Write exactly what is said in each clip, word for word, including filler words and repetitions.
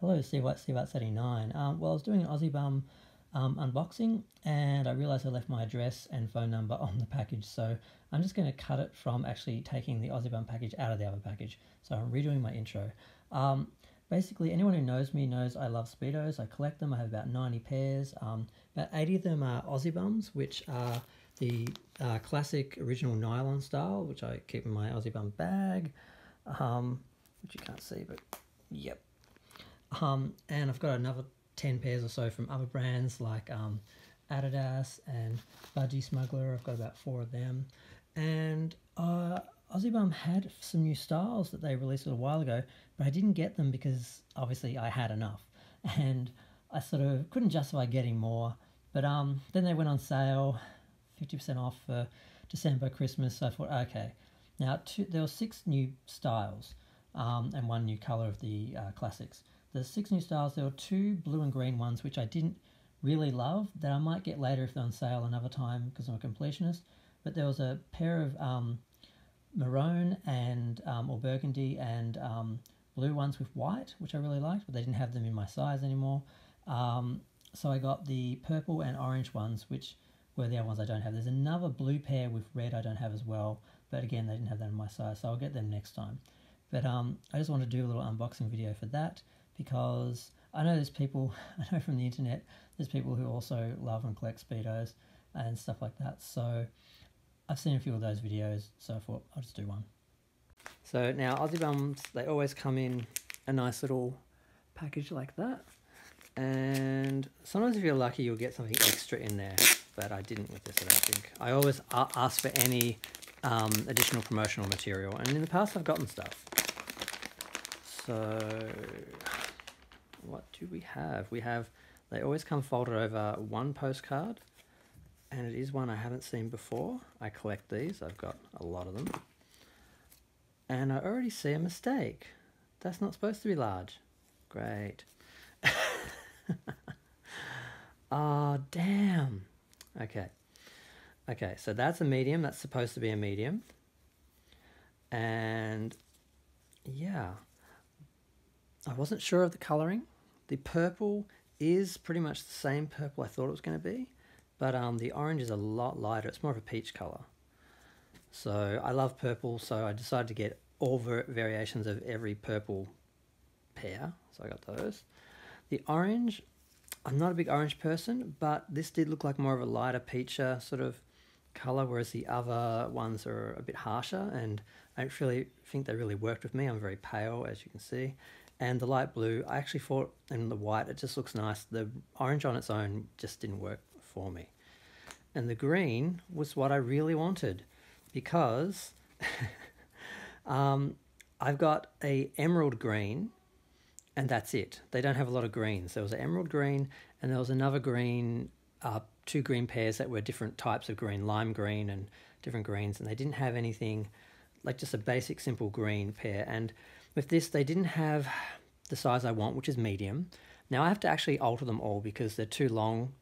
Hello, C Y C BAT seventy-nine. Um, well, I was doing an Aussie Bum um, unboxing and I realised I left my address and phone number on the package, so I'm just going to cut it from actually taking the Aussie Bum package out of the other package. So I'm redoing my intro. Um, basically, anyone who knows me knows I love Speedos. I collect them. I have about ninety pairs. Um, about eighty of them are Aussie Bums, which are the uh, classic original nylon style, which I keep in my Aussie Bum bag, um, which you can't see, but yep. Um, and I've got another ten pairs or so from other brands like um, Adidas and Budgie Smuggler. I've got about four of them. And uh, Aussie Bum had some new styles that they released a little while ago, but I didn't get them because obviously I had enough. And I sort of couldn't justify getting more. But um, then they went on sale, fifty percent off for December, Christmas. So I thought, okay. Now, two, there were six new styles um, and one new colour of the uh, classics. The six new styles, there were two blue and green ones which I didn't really love, that I might get later if they're on sale another time because I'm a completionist. But there was a pair of um, maroon and um, or burgundy and um, blue ones with white, which I really liked, but they didn't have them in my size anymore. Um, so I got the purple and orange ones, which were the other ones I don't have. There's another blue pair with red I don't have as well, but again, they didn't have that in my size, so I'll get them next time. But um, I just want to do a little unboxing video for that, because I know there's people, I know from the internet, there's people who also love and collect Speedos and stuff like that. So I've seen a few of those videos, so I thought I'll just do one. So now Aussie Bums, they always come in a nice little package like that. And sometimes if you're lucky, you'll get something extra in there, but I didn't with this, I don't think. I always ask for any um, additional promotional material, and in the past I've gotten stuff. So what do we have? We have, they always come folded over, one postcard, and it is one I haven't seen before. I collect these, I've got a lot of them. And I already see a mistake. That's not supposed to be large. Great. Oh, damn. Okay. Okay, so that's a medium, that's supposed to be a medium. And yeah. I wasn't sure of the colouring. The purple is pretty much the same purple I thought it was going to be, but um, the orange is a lot lighter. It's more of a peach colour. So I love purple, so I decided to get all variations of every purple pair. So I got those. The orange, I'm not a big orange person, but this did look like more of a lighter peach sort of colour, whereas the other ones are a bit harsher, and I don't really think they really worked with me. I'm very pale, as you can see. And the light blue, I actually thought, and the white, it just looks nice. The orange on its own just didn't work for me. And the green was what I really wanted, because um, I've got a emerald green, and that's it. They don't have a lot of greens. There was an emerald green, and there was another green, uh, two green pairs that were different types of green, lime green and different greens, and they didn't have anything, like just a basic simple green pair. And with this, they didn't have the size I want, which is medium. Now I have to actually alter them all because they're too long,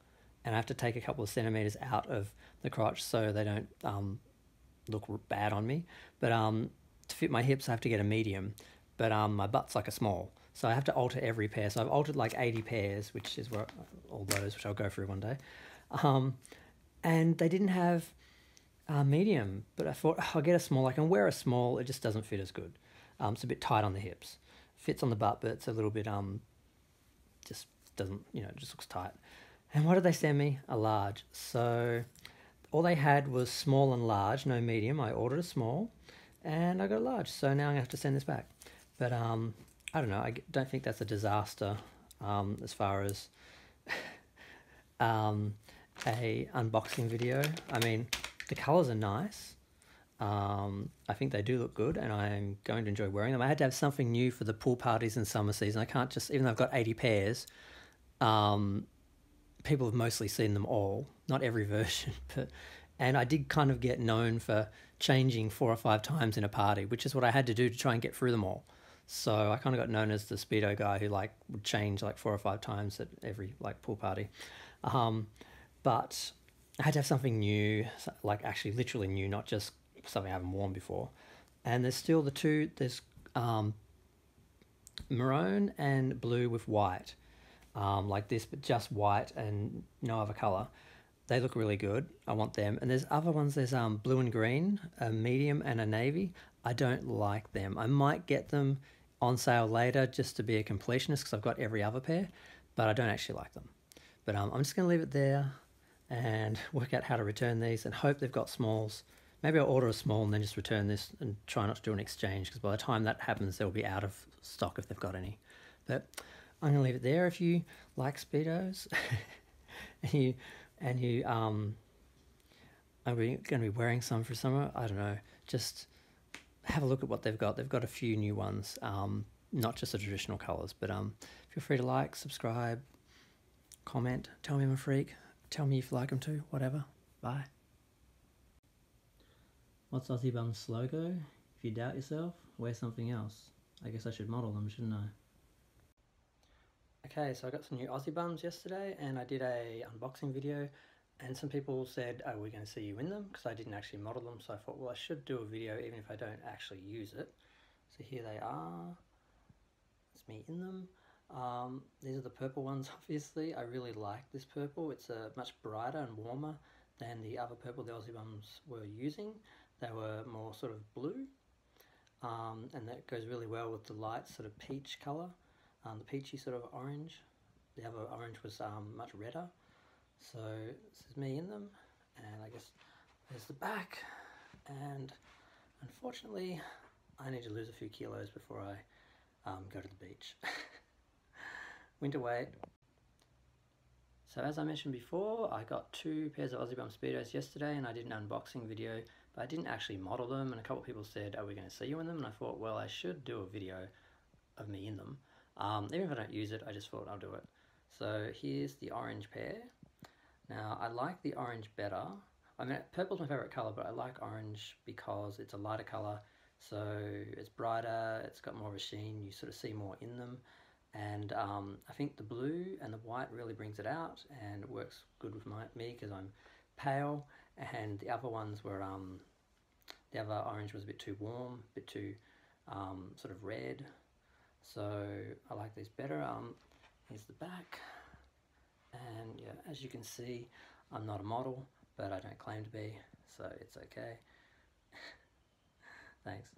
and I have to take a couple of centimeters out of the crotch so they don't um, look bad on me. But um, to fit my hips, I have to get a medium, but um, my butt's like a small. So I have to alter every pair. So I've altered like eighty pairs, which is where, all those, which I'll go through one day. Um, and they didn't have uh, medium, but I thought, oh, I'll get a small. I can wear a small, it just doesn't fit as good. Um, it's a bit tight on the hips, fits on the butt, but it's a little bit, um, just doesn't, you know, it just looks tight. And what did they send me? A large. So all they had was small and large, no medium. I ordered a small and I got a large. So now I have to send this back. But um, I don't know, I don't think that's a disaster um, as far as um, a unboxing video. I mean, the colours are nice. Um, I think they do look good, and I'm going to enjoy wearing them. I had to have something new for the pool parties in summer season. I can't just, even though I've got eighty pairs, um, people have mostly seen them all, not every version. But, and I did kind of get known for changing four or five times in a party, which is what I had to do to try and get through them all. So I kind of got known as the Speedo guy who like would change like four or five times at every like pool party. Um, but I had to have something new, like actually literally new, not just something I haven't worn before. And there's still the two, there's um, maroon and blue with white, um, like this, but just white and no other color. They look really good. I want them. And there's other ones. There's um blue and green, a medium and a navy. I don't like them. I might get them on sale later just to be a completionist because I've got every other pair, but I don't actually like them. But um, I'm just going to leave it there and work out how to return these and hope they've got smalls. Maybe I'll order a small and then just return this and try not to do an exchange, because by the time that happens, they'll be out of stock if they've got any. But I'm going to leave it there. If you like Speedos and you... and you um are we going to be wearing some for summer, I don't know, just have a look at what they've got. They've got a few new ones, um not just the traditional colors, but um feel free to like, subscribe, comment, tell me I'm a freak, tell me if you like them too, whatever. Bye. What's Aussie Bum's logo? If you doubt yourself, wear something else. I guess I should model them, shouldn't I? Okay, so I got some new Aussie Bums yesterday and I did a unboxing video, and some people said, oh, we're going to see you in them, because I didn't actually model them, so I thought, well, I should do a video even if I don't actually use it. So here they are. It's me in them. Um, these are the purple ones, obviously. I really like this purple. It's uh, much brighter and warmer than the other purple the Aussie Bums were using. They were more sort of blue, um, and that goes really well with the light sort of peach colour. Um, the peachy sort of orange. The other orange was um, much redder. So this is me in them, and I guess there's the back, and unfortunately I need to lose a few kilos before I um, go to the beach. Winter weight. So as I mentioned before, I got two pairs of Aussie Bum Speedos yesterday and I did an unboxing video, but I didn't actually model them, and a couple of people said, are we going to see you in them? And I thought, well, I should do a video of me in them. Um, even if I don't use it, I just thought I'll do it. So here's the orange pair. Now, I like the orange better. I mean, purple's my favourite colour, but I like orange because it's a lighter colour. So it's brighter, it's got more of a sheen, you sort of see more in them. And um, I think the blue and the white really brings it out, and it works good with my, me because I'm pale. And the other ones were, um, the other orange was a bit too warm, a bit too um, sort of red. So I like these better. Um, here's the back, and yeah, as you can see, I'm not a model, but I don't claim to be, so it's okay. Thanks.